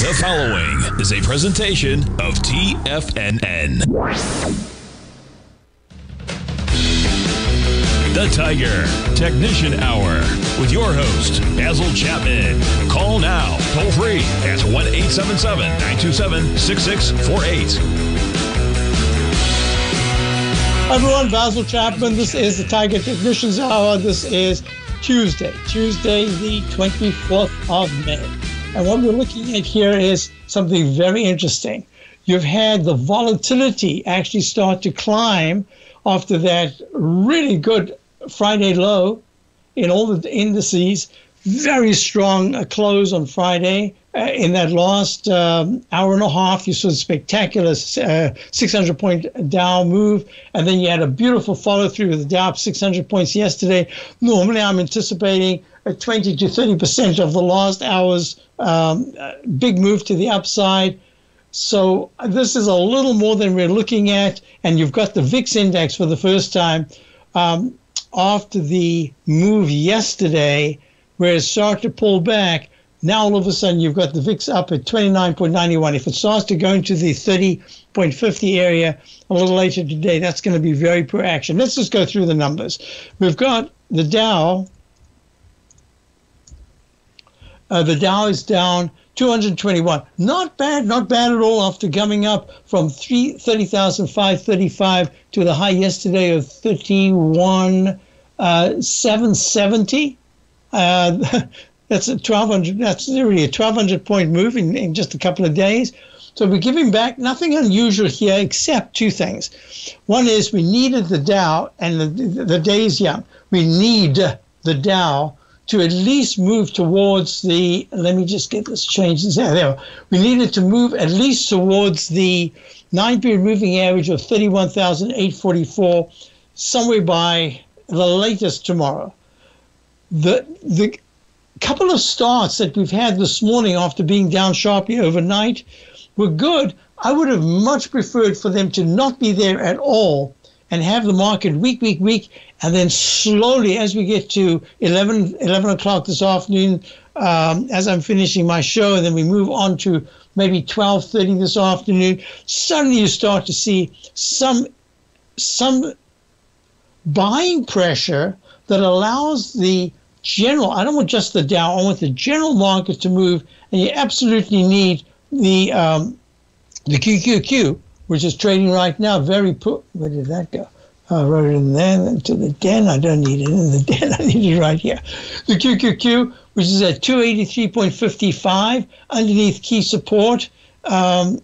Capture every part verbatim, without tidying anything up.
The following is a presentation of T F N N. The Tiger Technician Hour with your host, Basil Chapman. Call now, toll free at one eight seven seven, nine two seven, six six four eight. Everyone, Basil Chapman. This is the Tiger Technicians Hour. This is Tuesday, Tuesday the twenty-fourth of May. And what we're looking at here is something very interesting. You've had the volatility actually start to climb after that really good Friday low in all the indices. Very strong close on Friday. Uh, in that last um, hour and a half, you saw a spectacular six hundred point Dow move, and then you had a beautiful follow-through with the Dow up six hundred points yesterday. Normally, I'm anticipating a twenty to thirty percent of the last hour's um, big move to the upside. So this is a little more than we're looking at, and you've got the V I X index for the first time um, after the move yesterday, where it started to pull back. Now, all of a sudden, you've got the V I X up at twenty-nine point nine one. If it starts to go into the thirty point five zero area a little later today, that's going to be very poor action. Let's just go through the numbers. We've got the Dow. Uh, the Dow is down two hundred twenty-one. Not bad, not bad at all after coming up from thirty thousand five hundred thirty-five to the high yesterday of thirty-one thousand seven hundred seventy. Uh, That's a twelve hundred. That's really a twelve hundred point move in, in just a couple of days. So we're giving back nothing unusual here except two things. One is we needed the Dow, and the, the day is young. We need the Dow to at least move towards the. Let me just get this change. There we are. We needed to move at least towards the nine-period moving average of thirty-one thousand eight hundred forty-four, somewhere by the latest tomorrow. The the. Couple of starts that we've had this morning after being down sharply overnight were good. I would have much preferred for them to not be there at all and have the market weak, weak, weak, and then slowly, as we get to eleven o'clock this afternoon, um, as I'm finishing my show, and then we move on to maybe twelve thirty this afternoon, suddenly you start to see some some buying pressure that allows the general, I don't want just the Dow, I want the general market to move, and you absolutely need the um, the Q Q Q, which is trading right now very poor. Where did that go? I wrote it in there, into the den. I don't need it in the den. I need it right here. The Q Q Q, which is at two eighty-three point five five, underneath key support um,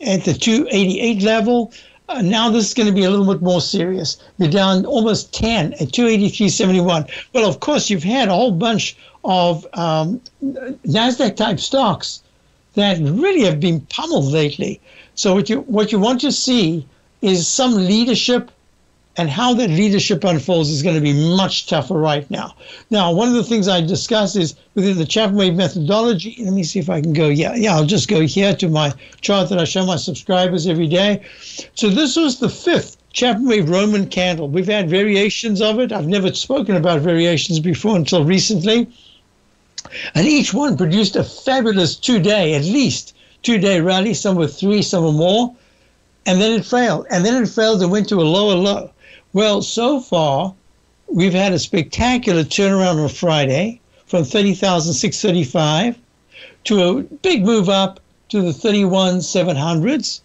at the two eighty-eight level. Uh, now this is going to be a little bit more serious. You're down almost ten at two eighty-three seventy-one. Well, of course, you've had a whole bunch of um, NASDAQ-type stocks that really have been pummeled lately. So what you what you want to see is some leadership, and how that leadership unfolds is going to be much tougher right now. Now, one of the things I discuss is within the Chapman Wave methodology. Let me see if I can go. Yeah, yeah, I'll just go here to my chart that I show my subscribers every day. So this was the fifth Chapman Wave Roman candle. We've had variations of it. I've never spoken about variations before until recently. And each one produced a fabulous two-day, at least two-day rally, some were three, some were more. And then it failed. And then it failed and went to a lower low. Well, so far, we've had a spectacular turnaround on Friday from thirty thousand six hundred thirty-five to a big move up to the thirty-one thousand seven hundreds.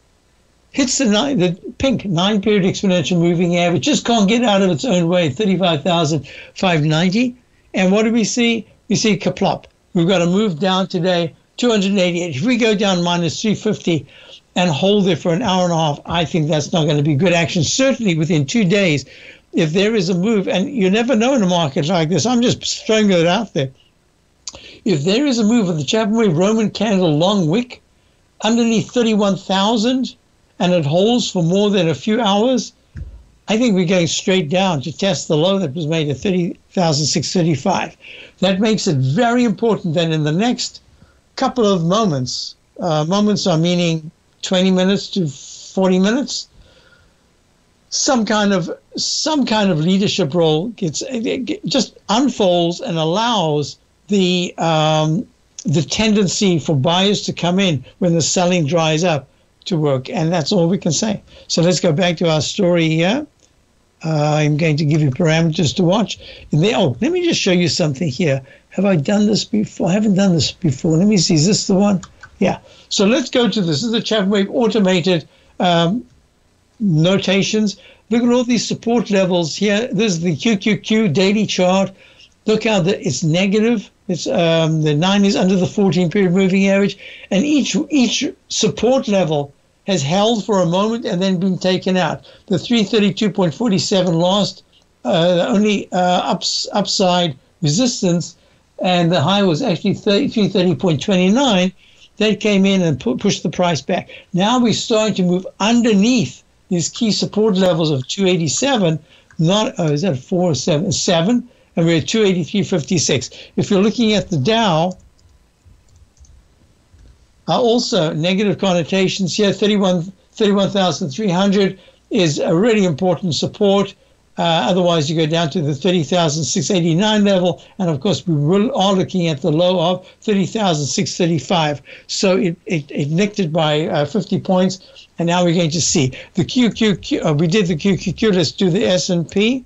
Hits the, nine, the pink nine-period exponential moving average. Just can't get out of its own way, thirty-five thousand five hundred ninety. And what do we see? We see kaplop. We've got to move down today, two hundred eighty-eight. If we go down minus three fifty, and hold there for an hour and a half, I think that's not going to be good action. Certainly within two days, if there is a move, and you never know in a market like this, I'm just throwing it out there. If there is a move of the Chapman Wave Roman candle long wick underneath thirty-one thousand and it holds for more than a few hours, I think we're going straight down to test the low that was made at thirty thousand six hundred thirty-five. That makes it very important that in the next couple of moments, uh, moments are meaning twenty minutes to forty minutes, some kind of some kind of leadership role gets just unfolds and allows the um, the tendency for buyers to come in when the selling dries up to work. And that's all we can say. So let's go back to our story here. Uh, I'm going to give you parameters to watch. There, oh, let me just show you something here. Have I done this before? I haven't done this before. Let me see. Is this the one? Yeah. So let's go to this. This is the Chapman Wave automated um, notations. Look at all these support levels here. This is the Q Q Q daily chart. Look how the, it's negative. It's um, the nine is under the fourteen period moving average. And each each support level has held for a moment and then been taken out. The three thirty-two point four seven lost uh, only uh, ups, upside resistance, and the high was actually three thirty point two nine. That came in and pu pushed the price back. Now we're starting to move underneath these key support levels of two eighty-seven, not, oh, is that four or seven? Seven, and we're at two eighty-three fifty-six. If you're looking at the Dow, Uh, also, negative connotations here. thirty-one thousand three hundred is a really important support. Uh, otherwise, you go down to the thirty thousand six eighty-nine level. And, of course, we will, are looking at the low of thirty thousand six thirty-five. So it, it, it nicked it by uh, fifty points. And now we're going to see the Q Q Q. Uh, we did the Q Q Q. Let's do the S and P.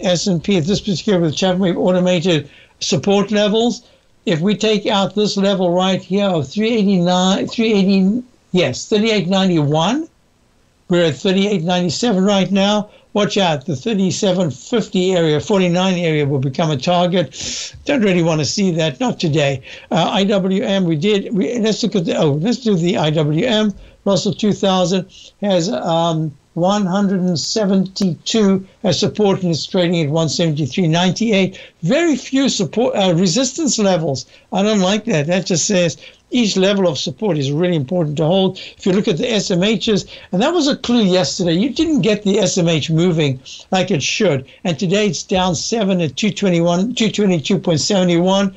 S and P at this particular with Chapman Wave automated support levels. If we take out this level right here of three eighty-nine, three eighty, yes, thirty-eight ninety-one, we're at thirty-eight ninety-seven right now. Watch out, the thirty-seven fifty area, forty-nine area will become a target. Don't really want to see that, not today. Uh, I W M, we did, we, let's look at the, oh, let's do the I W M. Russell two thousand has um, one hundred seventy-two as support and is trading at one seventy-three ninety-eight. Very few support uh, resistance levels. I don't like that. That just says each level of support is really important to hold. If you look at the S M Hs, and that was a clue yesterday. You didn't get the S M H moving like it should. And today it's down seven at two twenty-one, two twenty-two point seven one.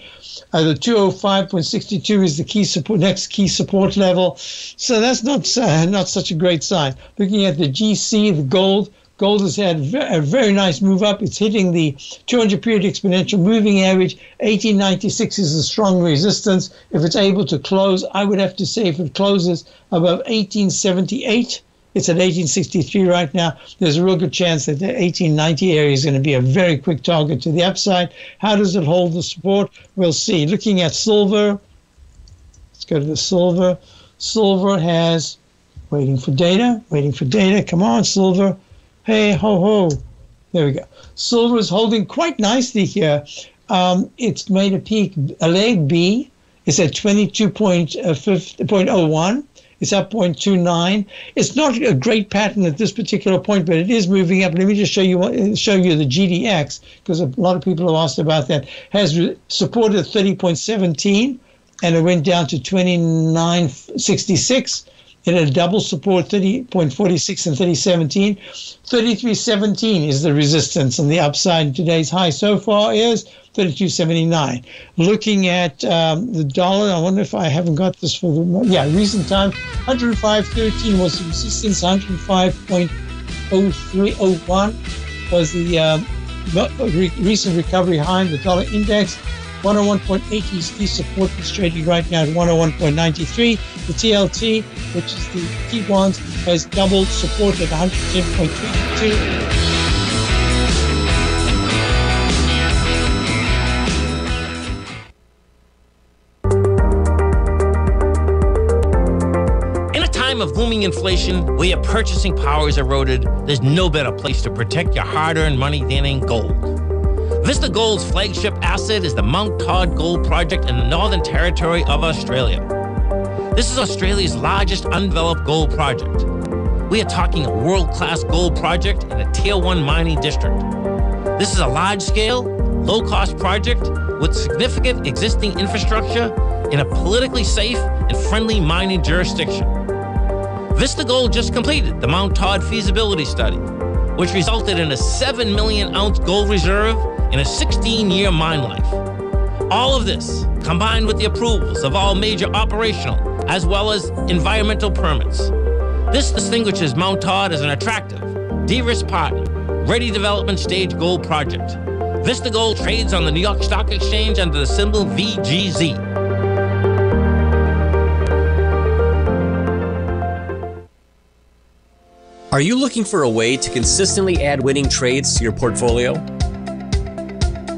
Uh, the two oh five point six two is the key support, next key support level. So that's not uh, not such a great sign. Looking at the G C, the gold, gold has had a very nice move up. It's hitting the two hundred period exponential moving average. eighteen ninety-six is a strong resistance. If it's able to close, I would have to say if it closes above eighteen seventy-eight, it's at eighteen sixty-three right now. There's a real good chance that the eighteen ninety area is going to be a very quick target to the upside. How does it hold the support? We'll see. Looking at silver, let's go to the silver. Silver has, waiting for data, waiting for data. Come on, silver. Hey, ho, ho. There we go. Silver is holding quite nicely here. Um, it's made a peak, a leg B. It's at twenty-two point oh one. It's up zero point two nine. It's not a great pattern at this particular point, but it is moving up. Let me just show you what, show you the G D X, because a lot of people have asked about that. Has supported thirty point one seven, and it went down to twenty-nine sixty-six. It had a double support, thirty point four six and thirty seventeen. thirty-three seventeen is the resistance on the upside. Today's high so far is thirty-two seventy-nine. Looking at um, the dollar, I wonder if I haven't got this for the, yeah, recent time, one oh five thirteen was the resistance, one oh five point oh three oh one was the um, re recent recovery high in the dollar index. one oh one point eight is the support that's trading right now at one oh one point nine three. The T L T, which is the key ones, has doubled support at one ten point three two. Of booming inflation, where your purchasing power is eroded, there's no better place to protect your hard-earned money than in gold. Vista Gold's flagship asset is the Mount Todd Gold Project in the Northern Territory of Australia. This is Australia's largest undeveloped gold project. We are talking a world-class gold project in a Tier one mining district. This is a large-scale, low-cost project with significant existing infrastructure in a politically safe and friendly mining jurisdiction. Vista Gold just completed the Mount Todd feasibility study, which resulted in a seven million ounce gold reserve and a sixteen year mine life. All of this, combined with the approvals of all major operational as well as environmental permits. This distinguishes Mount Todd as an attractive, de-risk partner, ready development stage gold project. Vista Gold trades on the New York Stock Exchange under the symbol V G Z. Are you looking for a way to consistently add winning trades to your portfolio?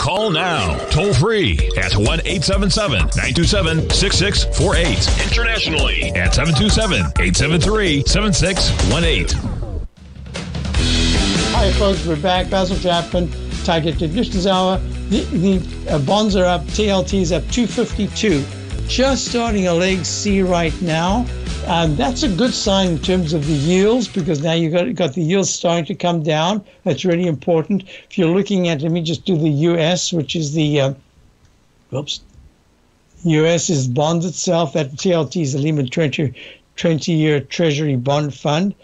Call now, toll free at one eight seven seven, nine two seven, six six four eight. Internationally at seven two seven, eight seven three, seven six one eight. Hi folks, we're back. Basil Chapman, Tiger Technician Hour. The, the uh, bonds are up, T L T's up two fifty-two. Just starting a leg C right now. Um, that's a good sign in terms of the yields, because now you've got, got the yields starting to come down. That's really important. If you're looking at, let me just do the U S, which is the, uh, whoops, U S is bonds itself. That T L T is the Lehman twenty-year Treasury bond fund.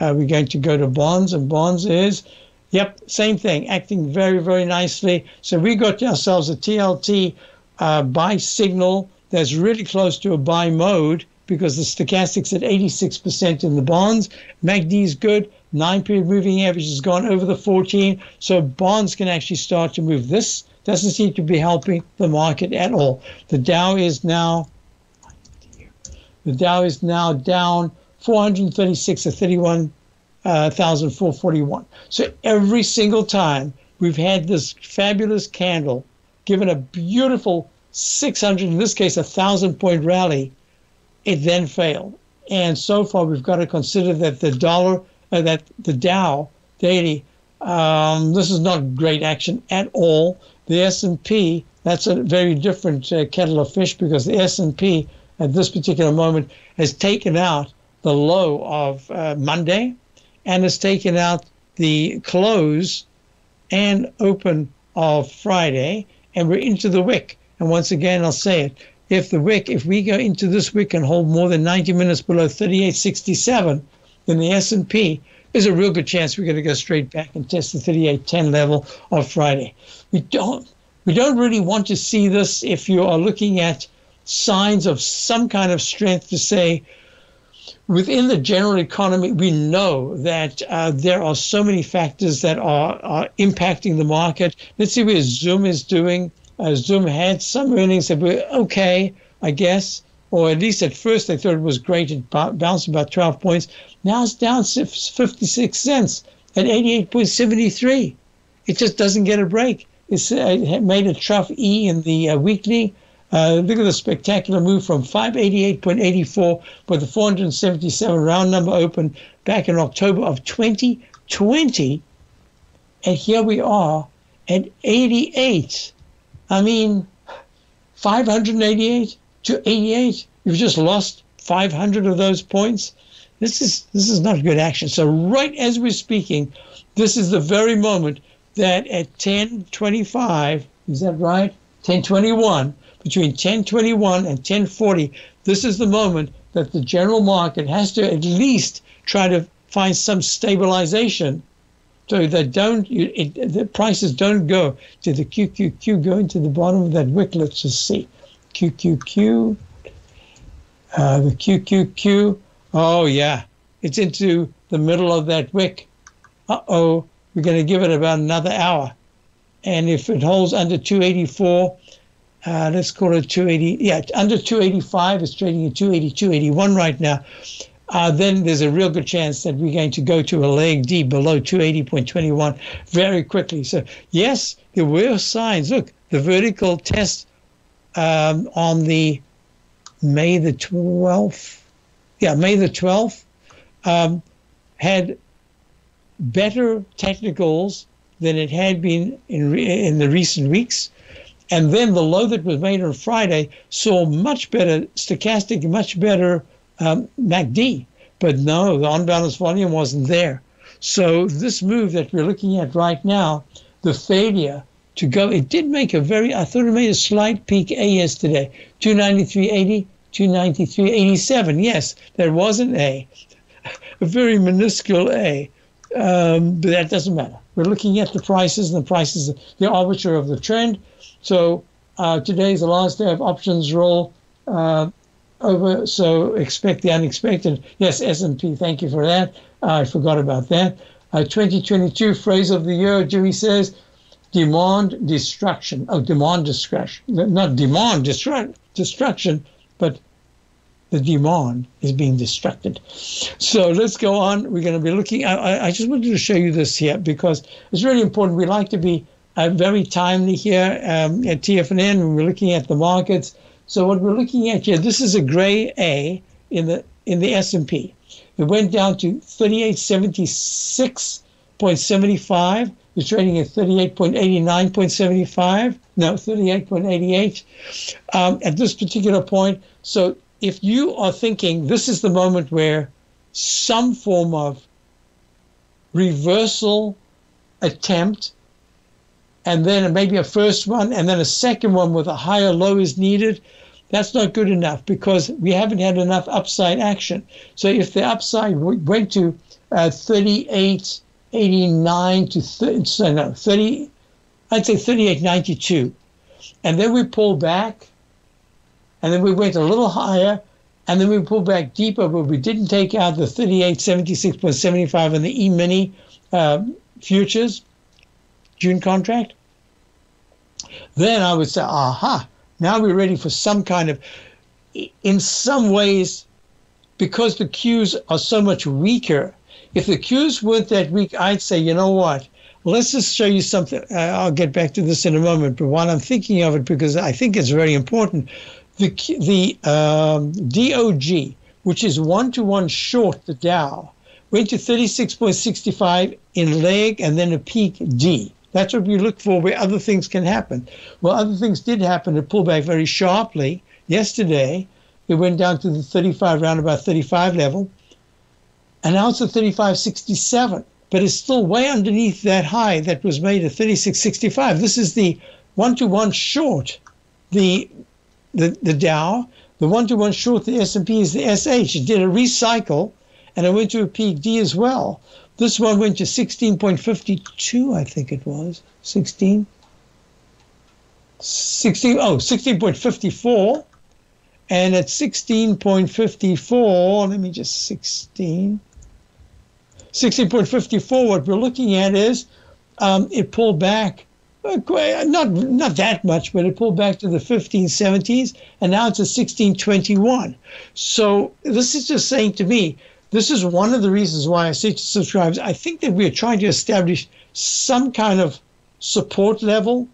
Uh, we're going to go to bonds, and bonds is, yep, same thing, acting very, very nicely. So we got ourselves a T L T uh, buy signal that's really close to a buy mode, because the stochastic's at eighty-six percent in the bonds. M A C D's good. Nine-period moving average has gone over the fourteen. So bonds can actually start to move. This doesn't seem to be helping the market at all. The Dow is now, the Dow is now down four hundred thirty-six to thirty-one thousand four hundred forty-one. So every single time we've had this fabulous candle, given a beautiful six hundred, in this case, a one thousand point rally, it then failed. And so far, we've got to consider that the dollar, uh, that the Dow daily, um, this is not great action at all. The S and P, that's a very different uh, kettle of fish, because the S and P at this particular moment has taken out the low of uh, Monday and has taken out the close and open of Friday, and we're into the wick. And once again, I'll say it. If the wick, if we go into this wick and hold more than ninety minutes below thirty-eight sixty-seven, then the S and P is a real good chance we're going to go straight back and test the thirty-eight ten level on Friday. We don't, we don't really want to see this if you are looking at signs of some kind of strength to say, within the general economy, we know that uh, there are so many factors that are, are impacting the market. Let's see where Zoom is doing. Uh, Zoom had some earnings that were okay, I guess, or at least at first they thought it was great. It bounced about twelve points. Now it's down fifty-six cents at eighty-eight seventy-three. It just doesn't get a break. It's uh, made a trough E in the uh, weekly. Uh, look at the spectacular move from five eighty-eight eighty-four with the four hundred seventy-seven round number open back in October of twenty twenty. And here we are at eighty-eight. I mean, five hundred eighty-eight to eighty-eight. You've just lost five hundred of those points. This is this is not good action. So right as we're speaking, this is the very moment that at ten twenty-five, is that right? ten twenty-one, between ten twenty-one and ten forty, this is the moment that the general market has to at least try to find some stabilization so that don't it, the prices don't go to the Q Q Q, going to the bottom of that wick. Let's just see. Q Q Q, uh, the Q Q Q. Oh, yeah, it's into the middle of that wick. Uh-oh, we're going to give it about another hour. And if it holds under two eighty-four, uh, let's call it two eighty. Yeah, under two eighty-five, it's trading at two eighty, two eighty-one right now. Uh, then there's a real good chance that we're going to go to a leg D below two eighty point two one very quickly. So, yes, there were signs. Look, the vertical test um, on the May the twelfth, yeah, May the twelfth, um, had better technicals than it had been in, re in the recent weeks. And then the low that was made on Friday saw much better stochastic, much better Um, M A C D, but no, the on-balance volume wasn't there. So this move that we're looking at right now, the failure to go, it did make a very, I thought it made a slight peak A yesterday, two ninety-three eighty, two ninety-three eighty-seven. Yes, there was an A, a very minuscule A, um, but that doesn't matter. We're looking at the prices, and the prices, the arbiter of the trend. So uh, today's the last day of options roll. Uh, Over, so expect the unexpected. Yes, S and P, thank you for that. Uh, I forgot about that. Uh, twenty twenty-two phrase of the year, Dewey says, demand destruction. Oh, demand destruction. Not demand destru destruction, but the demand is being destructed. So let's go on. We're going to be looking. I, I just wanted to show you this here because it's really important. We like to be uh, very timely here um, at T F N N when we're looking at the markets. So what we're looking at here, this is a gray A in the in the S and P. It went down to thirty-eight seventy-six point seven five. It's trading at thirty-eight eighty-nine point seven five. No, thirty-eight eighty-eight um, at this particular point. So if you are thinking this is the moment where some form of reversal attempt, and then maybe a first one, and then a second one with a higher low is needed, that's not good enough because we haven't had enough upside action. So if the upside went to uh, thirty-eight eighty-nine to thirty, so no, thirty, I'd say thirty-eight ninety-two, and then we pull back, and then we went a little higher, and then we pull back deeper, but we didn't take out the thirty-eight seventy-six point seven five and the E-mini uh, futures, June contract, then I would say, aha, now we're ready for some kind of, in some ways, because the Qs are so much weaker, if the Qs weren't that weak, I'd say, you know what, let's just show you something. Uh, I'll get back to this in a moment, but while I'm thinking of it, because I think it's very important, the, the um, D O G, which is one-to-one short the Dow, went to thirty-six point six five in leg and then a peak D. That's what we look for where other things can happen. Well, other things did happen. It pulled back very sharply yesterday. It went down to the thirty-five, round about thirty-five level. And now it's at thirty-five sixty-seven. But it's still way underneath that high that was made at thirty-six sixty-five. This is the one-to-one short, the, the, the Dow. The one-to-one short, the S and P, is the S H. It did a recycle, and it went to a peak D as well. This one went to sixteen point five two, I think it was, sixteen, sixteen, oh, sixteen point five four, and at sixteen point five four, let me just sixteen, sixteen point five four, what we're looking at is um, it pulled back, not, not that much, but it pulled back to the fifteen seventies, and now it's at sixteen twenty-one. So this is just saying to me, this is one of the reasons why I say to subscribers, I think that we're trying to establish some kind of support level.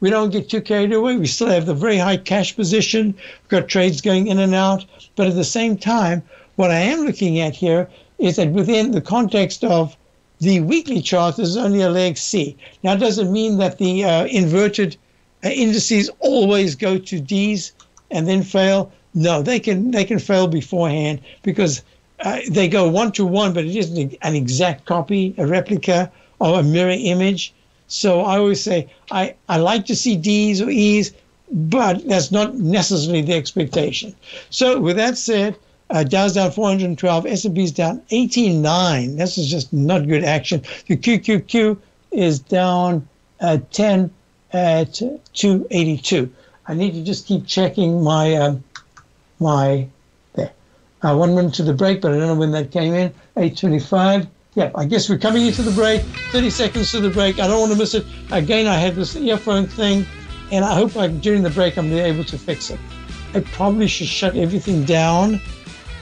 We don't get too carried away. We still have the very high cash position. We've got trades going in and out. But at the same time, what I am looking at here is that within the context of the weekly chart, there's only a leg C. Now, it doesn't mean that the uh, inverted uh, indices always go to Ds and then fail. No, they can, they can fail beforehand because Uh, they go one to one, but it isn't an exact copy, a replica, or a mirror image. So I always say I, I like to see D's or E's, but that's not necessarily the expectation. So with that said, uh, Dow's down four hundred twelve, S and P's down eighty-nine. This is just not good action. The Q Q Q is down uh, ten at two eighty-two. I need to just keep checking my, um, my there. Uh, one went to the break, but I don't know when that came in, eight twenty-five. Yeah, I guess we're coming into the break, thirty seconds to the break. I don't want to miss it. Again, I had this earphone thing, and I hope I, during the break I'm able to fix it. I probably should shut everything down,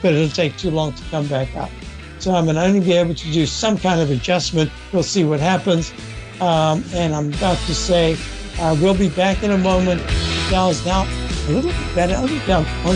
but it'll take too long to come back up. So I'm going to only be able to do some kind of adjustment. We'll see what happens. Um, and I'm about to say, uh, we'll be back in a moment. Dow's now a little bit better. I'll be down one.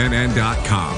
N dot com. N N dot com.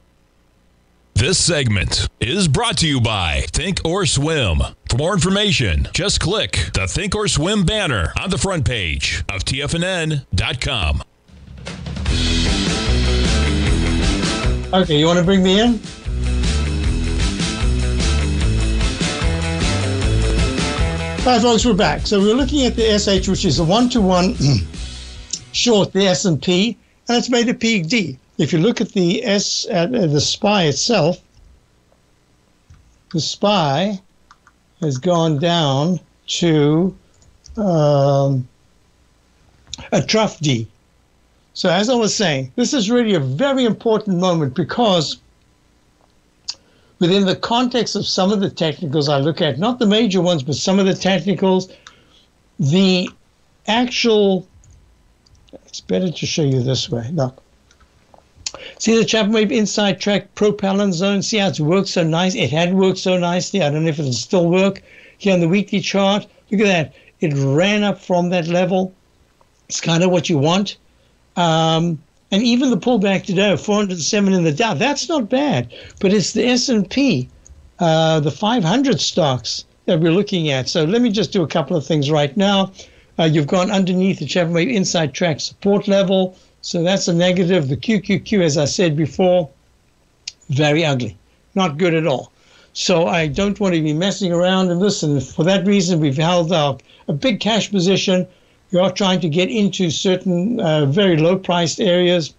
This segment is brought to you by Thinkorswim. For more information, just click the Thinkorswim banner on the front page of T F N N dot com. Okay, you want to bring me in? All right, folks, we're back. So we're looking at the S H, which is a one-to-one short, the S and P, and it's made a peak D. If you look at the S, at the S P Y itself, the S P Y has gone down to um, a trough D. So as I was saying, this is really a very important moment because within the context of some of the technicals I look at, not the major ones, but some of the technicals, the actual, it's better to show you this way. Look, see the Chapman Wave inside track propellant zone? See how it's worked so nice? It had worked so nicely. I don't know if it'll still work. Here on the weekly chart, look at that. It ran up from that level. It's kind of what you want. Um, And even the pullback today, four hundred seven in the Dow, that's not bad. But it's the S and P, uh, the five hundred stocks that we're looking at. So let me just do a couple of things right now. Uh, you've gone underneath the Chapman Wave Inside Track support level. So that's a negative. The Q Q Q, as I said before, very ugly, not good at all. So I don't want to be messing around in this. And for that reason, we've held our, a big cash position. We are trying to get into certain uh, very low-priced areas.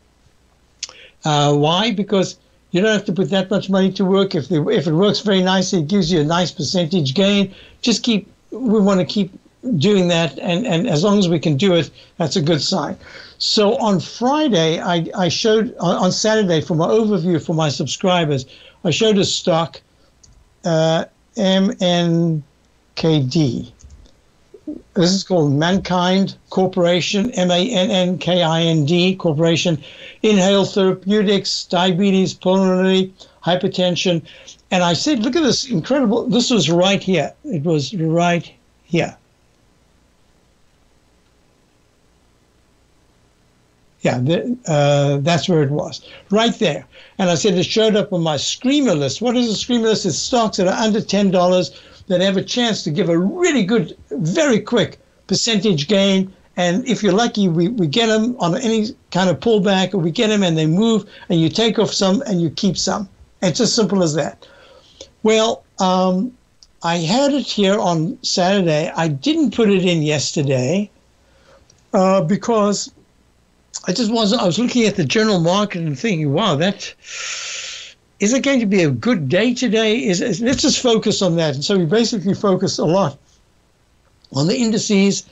Uh, why? Because you don't have to put that much money to work. If, the, if it works very nicely, it gives you a nice percentage gain. Just keep, we want to keep doing that. And, and as long as we can do it, that's a good sign. So on Friday, I, I showed, on Saturday, for my overview for my subscribers, I showed a stock, uh, M N K D. This is called Mankind Corporation, M A N N K I N D Corporation, inhaled therapeutics, diabetes, pulmonary hypertension. And I said, look at this incredible, this was right here. It was right here. Yeah, the, uh, that's where it was, right there. And I said it showed up on my screamer list. What is a screamer list? It's stocks that are under ten dollars that have a chance to give a really good, very quick percentage gain. And if you're lucky, we, we get them on any kind of pullback, or we get them and they move, and you take off some and you keep some. It's as simple as that. Well, um, I had it here on Saturday. I didn't put it in yesterday uh, because I just wasn't, I was looking at the general market and thinking, wow, that, is it going to be a good day today? Is, is let's just focus on that. And so we basically focused a lot on the indices.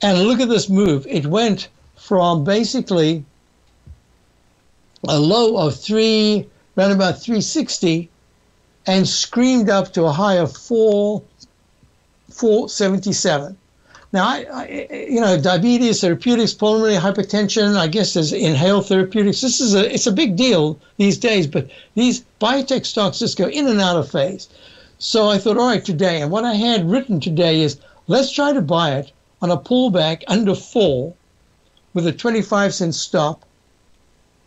And look at this move. It went from basically a low of three, around about three sixty, and screamed up to a high of four, four seventy-seven. Now, I, I, you know, diabetes, therapeutics, pulmonary hypertension, I guess there's inhaled therapeutics. This is a, it's a big deal these days, but these biotech stocks just go in and out of phase. So I thought, all right, today, and what I had written today is, let's try to buy it on a pullback under four with a twenty-five cent stop.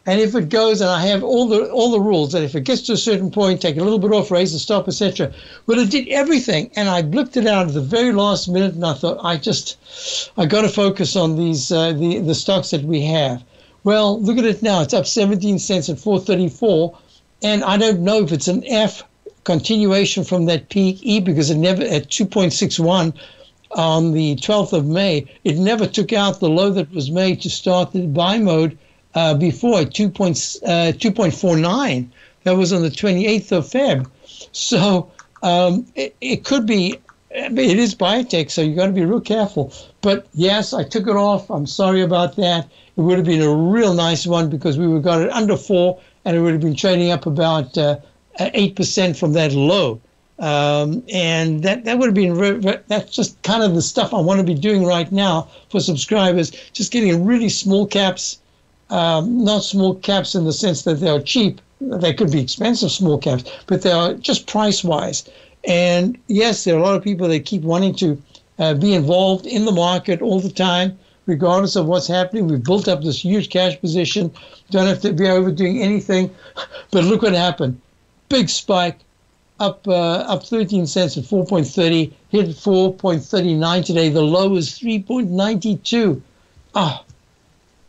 And if it goes, and I have all the all the rules, that if it gets to a certain point, take a little bit off, raise the stop, et cetera. But it did everything, and I blipped it out at the very last minute, and I thought, I just, I got to focus on these uh, the the stocks that we have. Well, look at it now; it's up seventeen cents at four thirty-four, and I don't know if it's an F continuation from that peak E, because it never at two point six one on the twelfth of May, it never took out the low that was made to start the buy mode. Uh, before at two point four nine, that was on the twenty-eighth of February. So um, it, it could be, it is biotech, so you've got to be real careful. But yes, I took it off. I'm sorry about that. It would have been a real nice one because we would have got it under four, and it would have been trading up about uh, eight percent from that low. Um, and that, that would have been, that's just kind of the stuff I want to be doing right now for subscribers, just getting really small caps. Um, not small caps in the sense that they are cheap. They could be expensive small caps, but they are just price-wise. And yes, there are a lot of people that keep wanting to uh, be involved in the market all the time, regardless of what's happening. We've built up this huge cash position. Don't have to be overdoing anything. But look what happened. Big spike, up uh, up thirteen cents at four point three zero, hit four point three nine today. The low is three point nine two. Ah.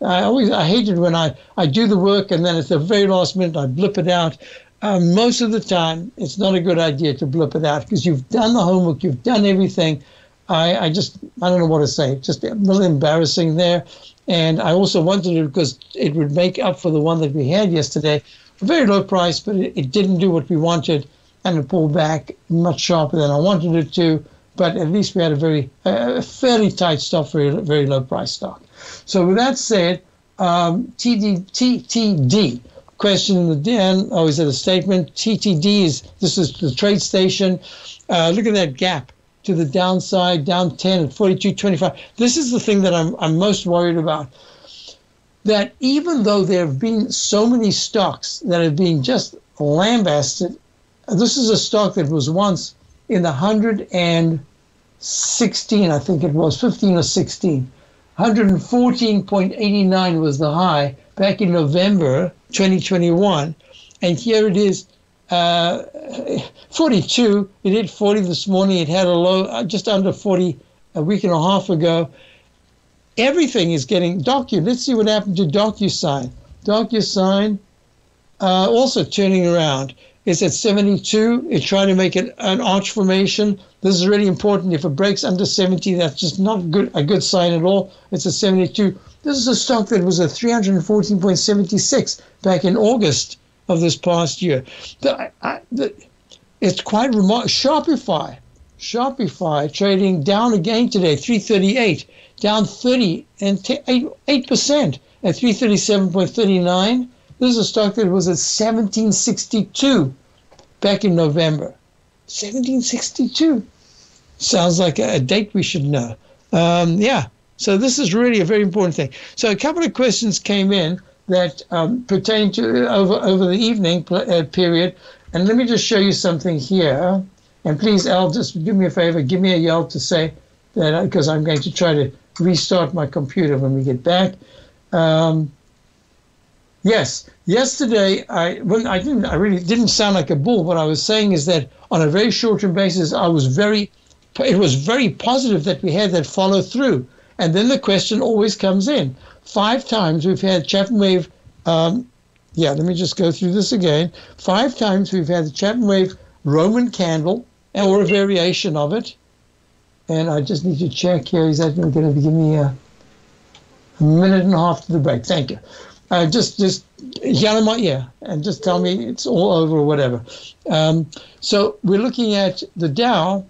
I always I hate it when I, I do the work and then at the very last minute I blip it out. Uh, most of the time, it's not a good idea to blip it out because you've done the homework, you've done everything. I, I just, I don't know what to say. Just a little embarrassing there. And I also wanted it because it would make up for the one that we had yesterday. A very low price, but it, it didn't do what we wanted. And it pulled back much sharper than I wanted it to. But at least we had a very a fairly tight stop for a very low price stock. So with that said, um, T D, T T D, question in the den, oh, is that a statement? T T D is, this is the trade station. Uh, look at that gap to the downside, down ten at forty-two twenty-five. This is the thing that I'm, I'm most worried about, that even though there have been so many stocks that have been just lambasted, this is a stock that was once in the one hundred sixteen, I think it was, fifteen or sixteen. one hundred fourteen point eight nine was the high back in November twenty twenty-one, and here it is uh, forty-two. It hit forty this morning. It had a low just under forty a week and a half ago. Everything is getting docu. Let's see what happened to DocuSign. DocuSign uh, also turning around. It's at seventy-two. It's trying to make it an arch formation. This is really important. If it breaks under seventy, that's just not good a good sign at all. It's at seventy-two. This is a stock that was at three hundred fourteen point seven six back in August of this past year. The, I, the, it's quite remarkable. Shopify. Shopify trading down again today, three thirty-eight, down thirty and eight percent at three thirty-seven point three nine. This is a stock that was at seventeen sixty-two back in November. seventeen sixty-two. Sounds like a, a date we should know. Um, yeah, so this is really a very important thing. So a couple of questions came in that um, pertain to over, over the evening uh, period. And let me just show you something here. And please, Al, just do me a favor, give me a yell to say that, because I'm going to try to restart my computer when we get back. Um, yes, yesterday, I well, I didn't, I really didn't sound like a bull. What I was saying is that on a very short-term basis, I was very, it was very positive that we had that follow-through. And then the question always comes in. Five times we've had Chapman Wave, um, yeah, let me just go through this again. Five times we've had the Chapman Wave Roman candle, or a variation of it. And I just need to check here. Is that going to give me a, a minute and a half to the break? Thank you. Uh, just just yell in my ear and just tell me it's all over or whatever. Um, so we're looking at the Dow.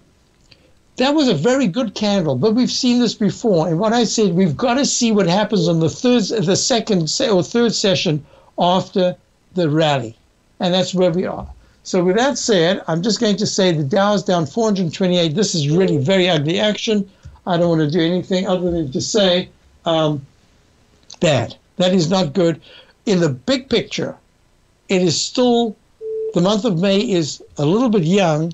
That was a very good candle, but we've seen this before. And what I said, we've got to see what happens on the third, the second or third session after the rally. And that's where we are. So with that said, I'm just going to say the Dow is down four hundred twenty-eight. This is really very ugly action. I don't want to do anything other than to say um, that. That is not good. In the big picture, it is still, the month of May is a little bit young,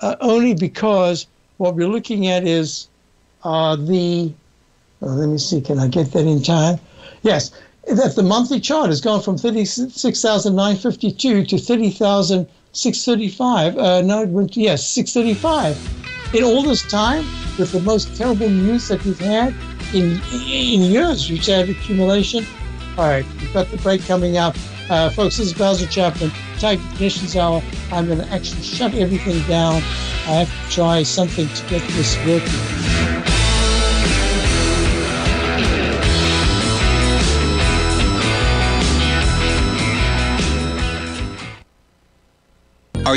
uh, only because what we're looking at is uh, the, oh, let me see, can I get that in time? Yes. That the monthly chart has gone from thirty-six thousand nine hundred fifty-two to thirty thousand six hundred thirty-five. Uh, no, it went, yes, six thirty-five. In all this time, with the most terrible news that we've had in in years, we've had accumulation. All right, we've got the break coming up. Uh, folks, this is Basil Chapman, Tiger Technician Hour. I'm going to actually shut everything down. I have to try something to get this working. Are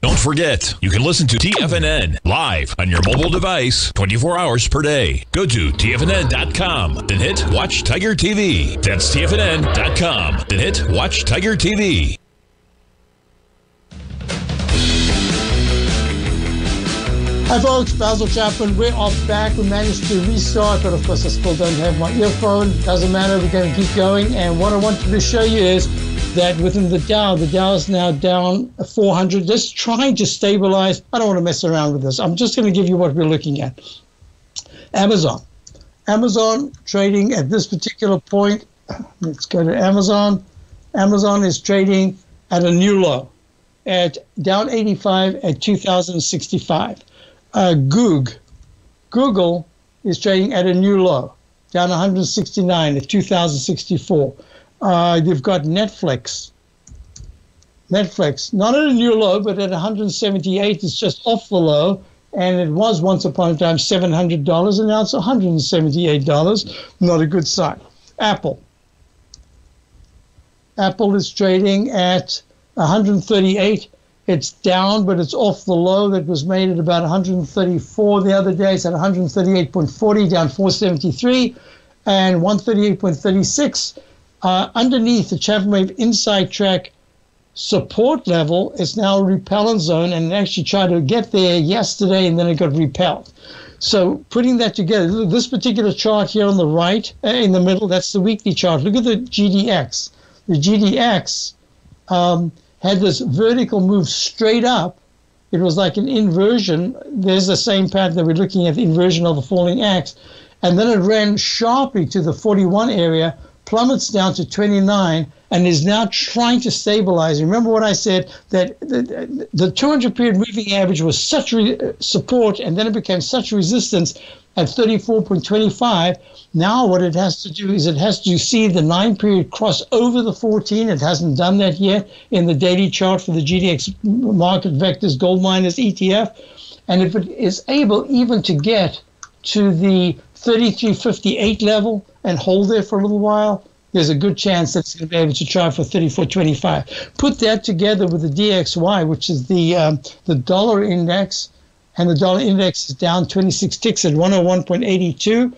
Don't forget, you can listen to T F N N live on your mobile device twenty-four hours per day. Go to T F N N dot com, then hit Watch Tiger T V. That's T F N N dot com, then hit Watch Tiger T V. Hi folks, Basil Chapman. We're off back. We managed to restart, but of course I still don't have my earphone. Doesn't matter, we're going to keep going. And what I wanted to show you is that within the Dow, the Dow is now down four hundred, just trying to stabilize. I don't want to mess around with this. I'm just going to give you what we're looking at. Amazon. Amazon trading at this particular point. Let's go to Amazon. Amazon is trading at a new low, at down eighty-five at two thousand sixty-five. Uh, Goog. Google is trading at a new low, down one hundred sixty-nine at two thousand sixty-four. Uh, you've got Netflix. Netflix, not at a new low, but at one hundred seventy-eight, it's just off the low. And it was once upon a time seven hundred dollars, and now it's one hundred seventy-eight dollars. Not a good sign. Apple. Apple is trading at one hundred thirty-eight. It's down, but it's off the low that was made at about one hundred thirty-four the other day. It's at one hundred thirty-eight forty, down four seventy-three, and one hundred thirty-eight thirty-six. Uh, underneath the Chapman Wave inside track support level is now a repellent zone, and it actually tried to get there yesterday and then it got repelled. So putting that together, this particular chart here on the right, uh, in the middle, that's the weekly chart. Look at the G D X. The G D X um, had this vertical move straight up. It was like an inversion. There's the same pattern that we're looking at, the inversion of the falling axe. And then it ran sharply to the forty-one area, plummets down to twenty-nine, and is now trying to stabilize. Remember what I said, that the, the two hundred period moving average was such re support, and then it became such resistance at thirty-four twenty-five. Now what it has to do is it has to see the nine period cross over the fourteen. It hasn't done that yet in the daily chart for the G D X Market Vectors Gold Miners E T F. And if it is able even to get to the thirty-three fifty-eight level and hold there for a little while, there's a good chance that's going to be able to try for thirty-four twenty-five. Put that together with the D X Y, which is the um, the dollar index, and the dollar index is down twenty-six ticks at one oh one point eight two.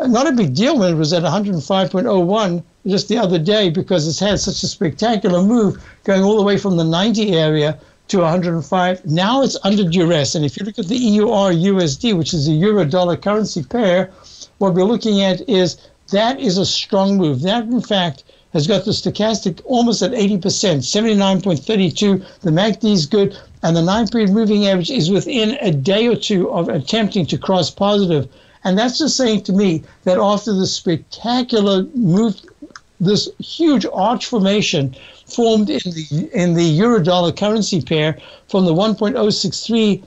Not a big deal when it was at one oh five point oh one just the other day, because it's had such a spectacular move going all the way from the ninety area to one hundred five. Now it's under duress, and if you look at the E U R U S D, which is the euro-dollar currency pair, what we're looking at is that is a strong move. That, in fact, has got the stochastic almost at eighty percent, seventy-nine point three two. The M A C D is good. and the nine period moving average is within a day or two of attempting to cross positive. And that's just saying to me that after this spectacular move, this huge arch formation formed in the in the euro-dollar currency pair from the one point oh six three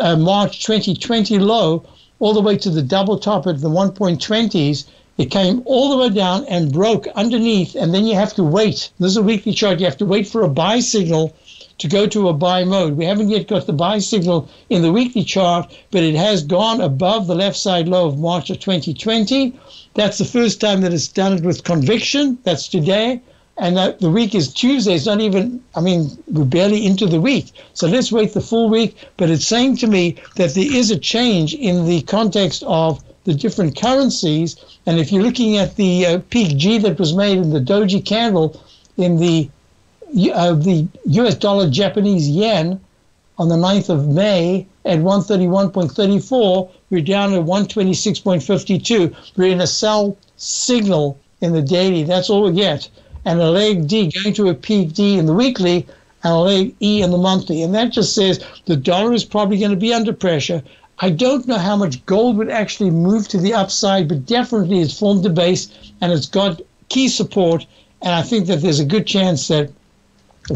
uh, March twenty twenty low all the way to the double top at the one point two zeros, it came all the way down and broke underneath, and then you have to wait. This is a weekly chart. You have to wait for a buy signal to go to a buy mode. We haven't yet got the buy signal in the weekly chart, but it has gone above the left side low of March of twenty twenty. That's the first time that it's done it with conviction. That's today. And that the week is Tuesday. It's not even, I mean, we're barely into the week. So let's wait the full week. But it's saying to me that there is a change in the context of the different currencies. And if you're looking at the uh, peak G that was made in the doji candle in the uh, the U S dollar Japanese yen on the ninth of May at one thirty-one thirty-four, we're down at one twenty-six fifty-two. We're in a sell signal in the daily. That's all we get. And a leg D going to a peak D in the weekly and a leg E in the monthly. And that just says the dollar is probably going to be under pressure. I don't know how much gold would actually move to the upside, but definitely it's formed a base and it's got key support. And I think that there's a good chance that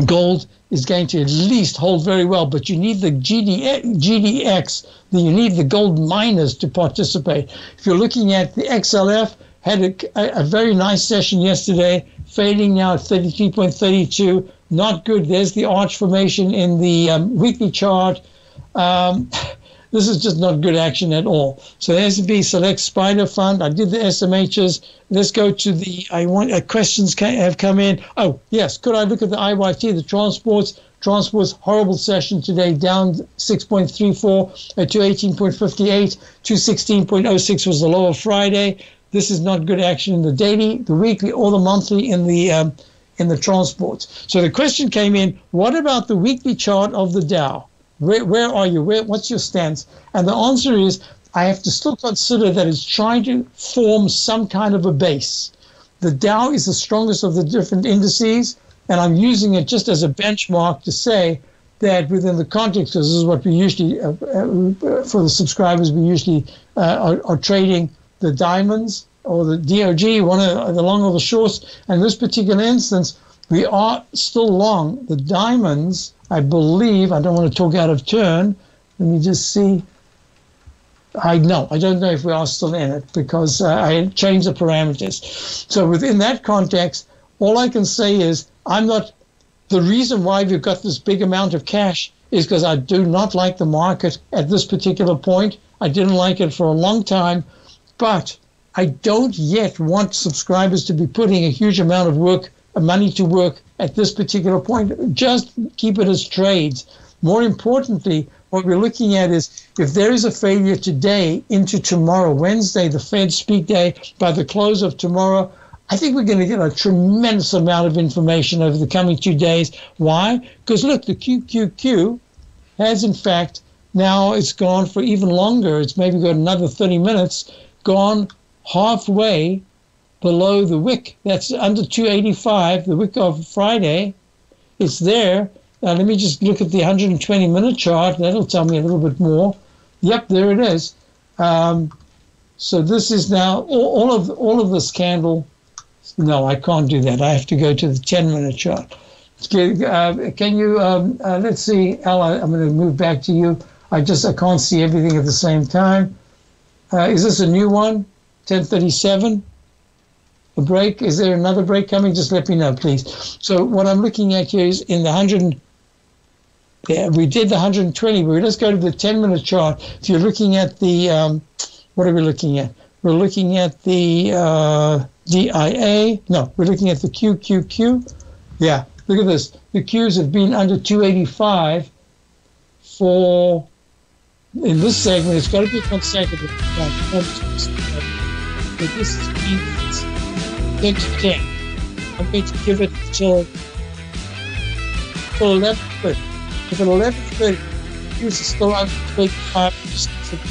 gold is going to at least hold very well. But you need the G D X, you need the gold miners to participate. If you're looking at the X L F, had a, a very nice session yesterday, fading now at thirty-three thirty-two. Not good. There's the arch formation in the um, weekly chart. Um, this is just not good action at all. So the S and P Select Spider Fund. I did the S M Hs. Let's go to the I want uh, questions can, have come in. Oh, yes. Could I look at the I Y T, the transports? Transports, horrible session today, down six point three four uh, to eighteen point five eight. two sixteen oh six was the low of Friday. This is not good action in the daily, the weekly, or the monthly in the um, in the transports. So the question came in: what about the weekly chart of the Dow? Where, where are you? Where, what's your stance? And the answer is: I have to still consider that it's trying to form some kind of a base. The Dow is the strongest of the different indices, and I'm using it just as a benchmark to say that within the context, this is what we usually, uh, uh, for the subscribers, we usually uh, are, are trading. The diamonds or the D O G, one of the long or the shorts. And in this particular instance, we are still long the diamonds, I believe. I don't want to talk out of turn. Let me just see. I know. I don't know if we are still in it because uh, I changed the parameters. So within that context, all I can say is I'm not – the reason why we've got this big amount of cash is because I do not like the market at this particular point. I didn't like it for a long time. But I don't yet want subscribers to be putting a huge amount of work, money to work at this particular point. Just keep it as trades. More importantly, what we're looking at is if there is a failure today into tomorrow, Wednesday, the Fed speak day, by the close of tomorrow, I think we're going to get a tremendous amount of information over the coming two days. Why? Because, look, the Q Q Q has, in fact, now it's gone for even longer. It's maybe got another thirty minutes. Gone halfway below the W I C. That's under two eighty-five, the W I C of Friday. It's there. Now, let me just look at the one hundred twenty minute chart. That'll tell me a little bit more. Yep, there it is. Um, so this is now all, all of all of this candle. No, I can't do that. I have to go to the ten minute chart. Uh, can you, um, uh, let's see, Al, I'm going to move back to you. I just I can't see everything at the same time. Uh, is this a new one? ten thirty-seven? A break? Is there another break coming? Just let me know, please. So what I'm looking at here is in the one hundred, yeah, we did the one hundred twenty, but let's go to the ten minute chart. If you're looking at the, um, what are we looking at? We're looking at the uh, D I A. No, we're looking at the Q Q Q. Yeah, look at this. The Qs have been under two eighty-five for... In this segment, it's got to be consecutive. But this is ten. I'm going to give it till eleven thirty. If at eleven thirty, the use is still under twenty-five percent.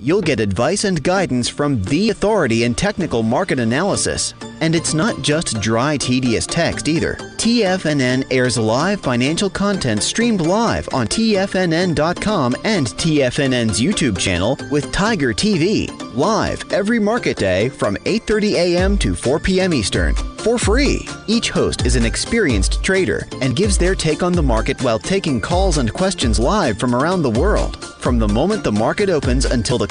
you'll get advice and guidance from the authority in technical market analysis. And it's not just dry, tedious text either. T F N N airs live financial content streamed live on T F N N dot com and T F N N's YouTube channel with Tiger T V, live every market day from eight thirty a m to four p m Eastern, for free. Each host is an experienced trader and gives their take on the market while taking calls and questions live from around the world. From the moment the market opens until the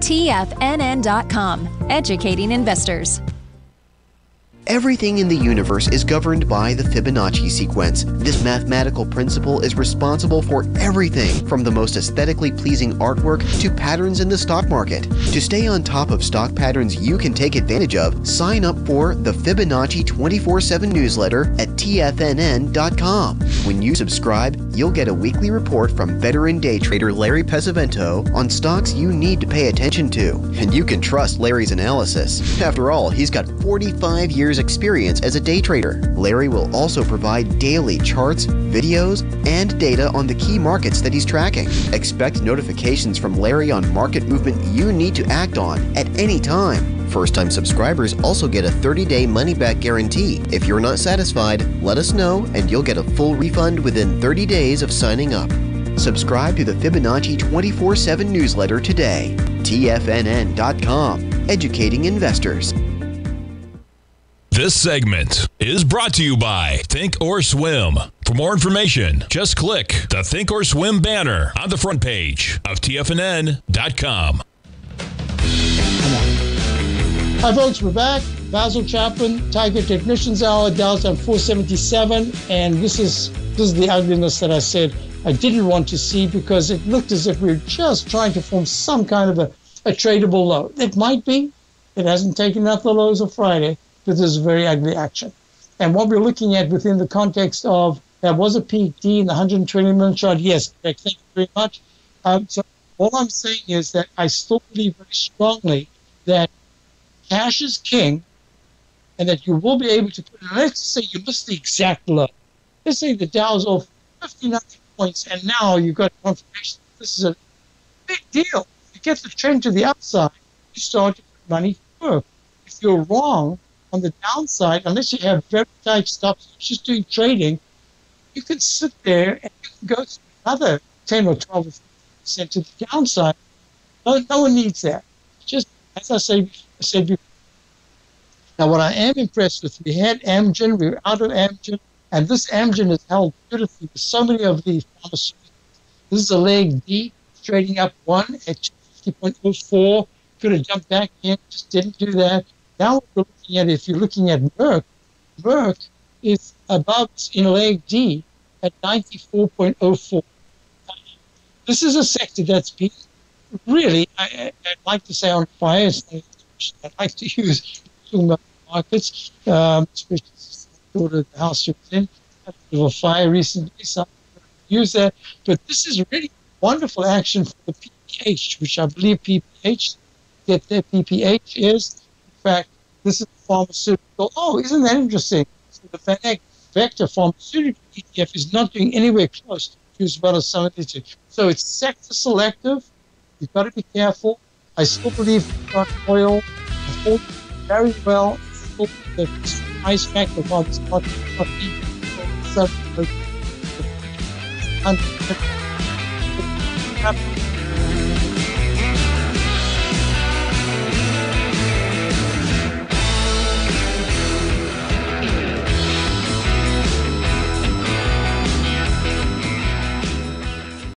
T F N N dot com, educating investors. Everything in the universe is governed by the Fibonacci sequence. This mathematical principle is responsible for everything from the most aesthetically pleasing artwork to patterns in the stock market. To stay on top of stock patterns you can take advantage of, sign up for the Fibonacci twenty-four seven newsletter at T F N N dot com. When you subscribe, you'll get a weekly report from veteran day trader Larry Pesavento on stocks you need to pay attention to. And you can trust Larry's analysis. After all, he's got forty-five years experience as a day trader. Larry will also provide daily charts, videos, and data on the key markets that he's tracking. Expect notifications from Larry on market movement you need to act on at any time. First-time subscribers also get a thirty day money-back guarantee. If you're not satisfied, let us know and you'll get a full refund within thirty days of signing up. Subscribe to the Fibonacci twenty-four seven newsletter today. T F N N dot com, educating investors. This segment is brought to you by Thinkorswim. For more information, just click the Thinkorswim banner on the front page of T F N N dot com. Hi, folks. We're back. Basil Chapman, Tiger Technicians Hour, Dow's at four seventy-seven. And this is, this is the ugliness that I said I didn't want to see because it looked as if we were just trying to form some kind of a, a tradable low. It might be. It hasn't taken out the lows of Friday. But this is very ugly action. And what we're looking at within the context of there was a peak D in the one hundred twenty minute chart. Yes, thank you very much. Um, so all I'm saying is that I still believe very strongly that cash is king and that you will be able to put it. Let's say you missed the exact low. Let's say the Dow's off fifty-nine points and now you've got confirmation. This is a big deal. You get the trend to the upside, you start to put money to work. If you're wrong on the downside, unless you have very tight stops, just doing trading, you can sit there and you can go to another ten or twelve percent to the downside. No, no one needs that. Just as I say, I said before. Now, what I am impressed with, we had Amgen, we were out of Amgen, and this Amgen is held beautifully with so many of these pharmaceuticals. This is a leg D, trading up one at fifty point oh four. Could have jumped back in, just didn't do that. Now we're looking at, if you're looking at Merck, Merck is above in leg D at ninety-four point oh four. This is a sector that's been really, I, I'd like to say on fire. I'd like to use markets, um, which is the house you're in. I had a fire recently, so I'm going to use that. But this is really wonderful action for the P P H, which I believe P P H, that their P P H is. In fact, this is a pharmaceutical go, oh, isn't that interesting? So the Fanac Vector Pharmaceutical E T F is not doing anywhere close to as well as some of these. So it's sector selective. You've got to be careful. I still believe oil performed very well. The price factor while it's not so.